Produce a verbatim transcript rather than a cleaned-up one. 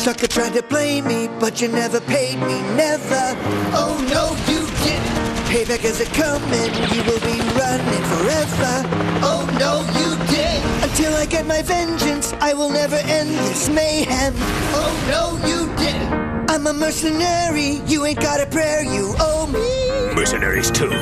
Sucker tried to blame me, but you never paid me, never. Oh no, you didn't. Payback is a coming, you will be running forever. Oh no, you did. Until I get my vengeance, I will never end this mayhem. Oh no, you didn't. I'm a mercenary, you ain't got a prayer, you owe me. Mercenaries two.